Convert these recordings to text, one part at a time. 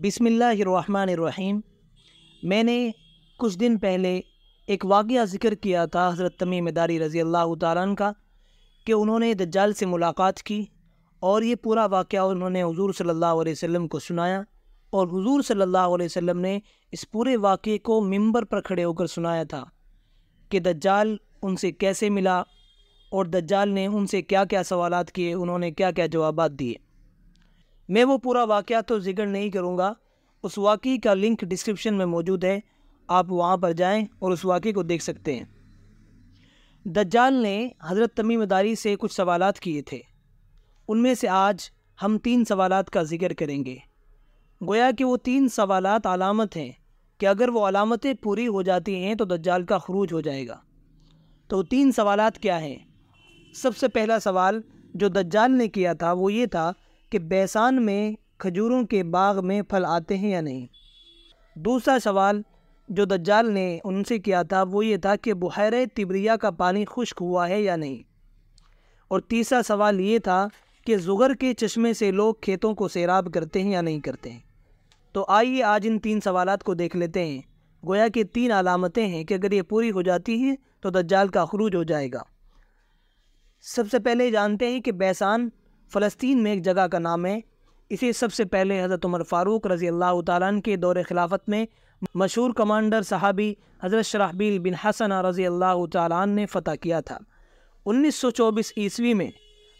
बिस्मिल्लाहिर्रहमानिर्रहीम। मैंने कुछ दिन पहले एक वाक़या ज़िक्र किया था हज़रत तमीम दारी रज़ी अल्लाह तआला अन्हु का कि उन्होंने दज्जाल से मुलाकात की और ये पूरा वाक़या उन्होंने हुज़ूर सल्लल्लाहु अलैहि वसल्लम को सुनाया और हुज़ूर सल्लल्लाहु अलैहि वसल्लम ने इस पूरे वाक़ये को मिंबर पर खड़े होकर सुनाया था कि दज्जाल उनसे कैसे मिला और दज्जाल ने उनसे क्या क्या सवालात किए, उन्होंने क्या क्या जवाबात दिए। मैं वो पूरा वाक़या तो जिक्र नहीं करूँगा, उस वाक़ये का लिंक डिस्क्रिप्शन में मौजूद है, आप वहाँ पर जाएं और उस वाक़ये को देख सकते हैं। दज्जाल ने हज़रत तमीम दारी से कुछ सवालात किए थे, उनमें से आज हम 3 सवालात का जिक्र करेंगे। गोया कि वो 3 सवालात अलामत हैं कि अगर वो अलामतें पूरी हो जाती हैं तो दज्जाल का खुरूज हो जाएगा। तो 3 सवालात क्या हैं? सबसे पहला सवाल जो दज्जाल ने किया था वो ये था कि बैसान में खजूरों के बाग में फल आते हैं या नहीं। दूसरा सवाल जो दज्जाल ने उनसे किया था वो ये था कि बहीरे तिबरिया का पानी खुश्क हुआ है या नहीं। और तीसरा सवाल ये था कि जुगर के चश्मे से लोग खेतों को सैराब करते हैं या नहीं करते हैं। तो आइए आज इन 3 सवालात को देख लेते हैं। गोया कि 3 अलामतें हैं कि अगर ये पूरी हो जाती हैं तो दज्जाल का खुरूज हो जाएगा। सबसे पहले जानते हैं कि बैसान फ़लस्तीन में एक जगह का नाम है। इसे सबसे पहले हज़रत उमर फारूक रज़ी अल्लाह तआला अन्हु के दौर खिलाफत में मशहूर कमांडर साहबी हज़रत शराहबील बिन हसना रज़ी अल्लाह तआला अन्हु ने फ़तह किया था। 1924 ईस्वी में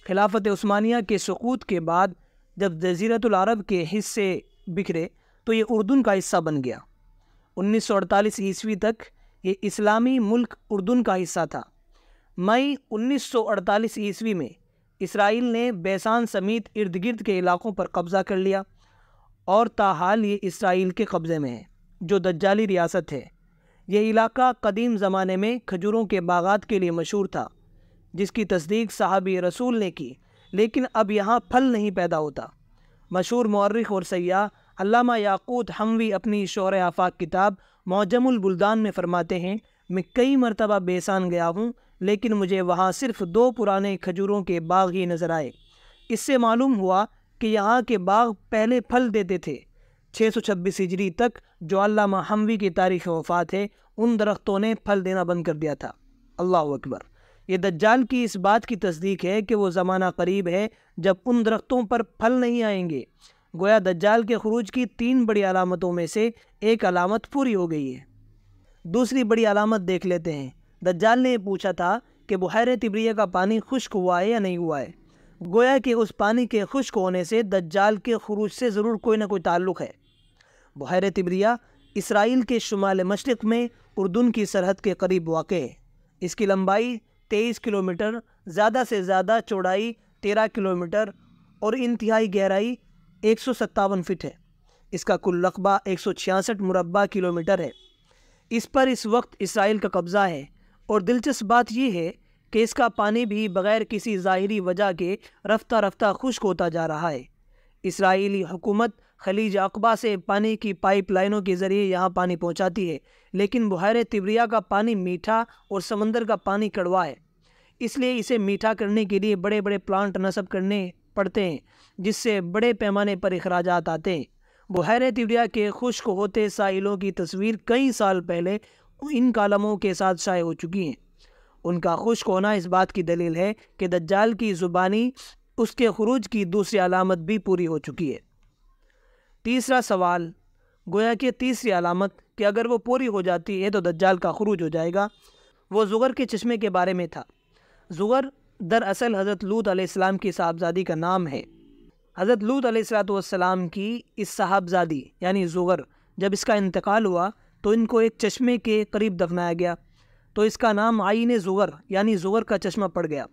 खिलाफत उस्मानिया के सकूत के बाद जब जज़ीरतुल अरब के हिस्से बिखरे तो ये उर्दुन का हिस्सा बन गया। 1948 ईस्वी तक ये इस्लामी मुल्क उर्दुन का हिस्सा था। मई 1948 ईस्वी में इसराइल ने बैसान समेत इर्द गिर्द के इलाक़ों पर कब्ज़ा कर लिया और ताहाल ये इसराइल के कब्ज़े में है जो दज्जाली रियासत है। यह इलाका कदीम ज़माने में खजूरों के बागात के लिए मशहूर था जिसकी तस्दीक सहाबी रसूल ने की, लेकिन अब यहाँ फल नहीं पैदा होता। मशहूर मुअर्रिख और सय्याह अल्लामा याकूत हमवी अपनी शोरे आफाक किताब मौजमुल बुल्दान में फ़रमाते हैं, मैं कई मरतबा बैसान गया हूँ लेकिन मुझे वहाँ सिर्फ 2 पुराने खजूरों के बाग ही नज़र आए। इससे मालूम हुआ कि यहाँ के बाग पहले फल देते थे। 626 हिजरी तक जो अल्लामा हमवी की तारीख़ वफ़ात है, उन दरख्तों ने फल देना बंद कर दिया था। अल्लाह अकबर। ये दज्जाल की इस बात की तस्दीक है कि वो ज़माना करीब है जब उन दरख्तों पर फल नहीं आएंगे। गोया दज्जाल के खुरूज की 3 बड़ी अलामतों में से एक अलामत पूरी हो गई है। दूसरी बड़ी अलामत देख लेते हैं। दज्जाल ने पूछा था कि बहीरे तिबरिया का पानी खुश्क हुआ है या नहीं हुआ है। गोया कि उस पानी के खुश्क होने से दज्जाल के खुरूज से ज़रूर कोई ना कोई ताल्लुक़ है। बहीरे तिबरिया इसराइल के शुमाल मशरिक़ में उर्दुन की सरहद के करीब वाक़ है। इसकी लंबाई 23 किलोमीटर, ज़्यादा से ज़्यादा चौड़ाई 13 किलोमीटर और इंतहाई गहराई 157 फिट है। इसका कुल रकबा 166 मुरबा किलोमीटर है। इस पर इस वक्त इसराइल का कब्ज़ा है और दिलचस्प बात यह है कि इसका पानी भी बग़ैर किसी ज़ाहिरी वजह के रफ्ता रफ्ता खुश्क होता जा रहा है। इसराइली हुकूमत खलीज अक़बा से पानी की पाइपलाइनों के ज़रिए यहाँ पानी पहुँचाती है, लेकिन बहीरे तिबरिया का पानी मीठा और समंदर का पानी कड़वा है, इसलिए इसे मीठा करने के लिए बड़े बड़े प्लांट नस्ब करने पड़ते हैं जिससे बड़े पैमाने पर अखराजात आते हैं। बहीरे तिबरिया के खुश्क होते साहिलों की तस्वीर कई साल पहले इन कालमों के साथ शाये हो चुकी हैं। उनका खुश्क होना इस बात की दलील है कि दज्जाल की ज़ुबानी उसके खुरूज की दूसरी अलामत भी पूरी हो चुकी है। तीसरा सवाल, गोया कि तीसरी अलामत कि अगर वो पूरी हो जाती है तो दज्जाल का खुरूज हो जाएगा, वो जुगर के चश्मे के बारे में था। जुगर दरअसल हज़रत लूत अलैहिस्सलाम की साहबजादी का नाम है। हज़रत लूत अलैहिस्सलाम की इस साहबजादी यानी जुगर जब इसका इंतकाल हुआ तो इनको एक चश्मे के करीब दफनाया गया, तो इसका नाम आईने जुगर यानी जुगर का चश्मा पड़ गया।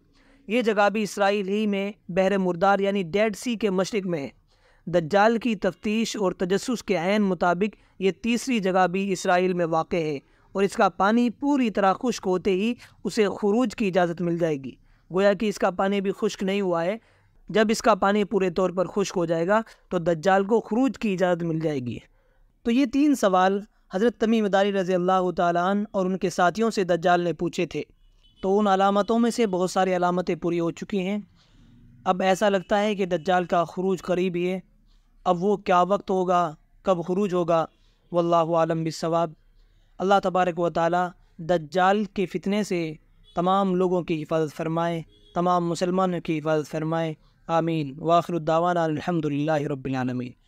ये जगह भी इसराइल ही में बहरे मुर्दार यानी डेड सी के मशरिक़ में है। दज्जाल की तफ्तीश और तजस्सुस के ऐन मुताबिक ये तीसरी जगह भी इसराइल में वाक़ है और इसका पानी पूरी तरह खुश्क होते ही उसे खुरूज की इजाज़त मिल जाएगी। गोया कि इसका पानी भी खुश्क नहीं हुआ है। जब इसका पानी पूरे तौर पर खुश्क हो जाएगा तो दज्जाल को खुरूज की इजाज़त मिल जाएगी। तो ये 3 सवाल हज़रत तमीम दारी रज़ी अल्लाह तआला अन्हु और उनके साथियों से दज्जाल ने पूछे थे। तो उन अलामतों में से बहुत सारी अलामतें पूरी हो चुकी हैं। अब ऐसा लगता है कि दज्जाल का खुरूज करीब ही है। अब वो क्या वक्त होगा, कब खुरूज होगा। वल्लाहु आलम बिस्सवाब। अल्लाह तबारक व तआला दज्जाल के फितने से तमाम लोगों की हिफाजत फरमाए, तमाम मुसलमानों की हिफाजत फरमाए। आमीन। वाखिर दावाना अल्हम्दुलिल्लाहि रब्बिल आलमीन।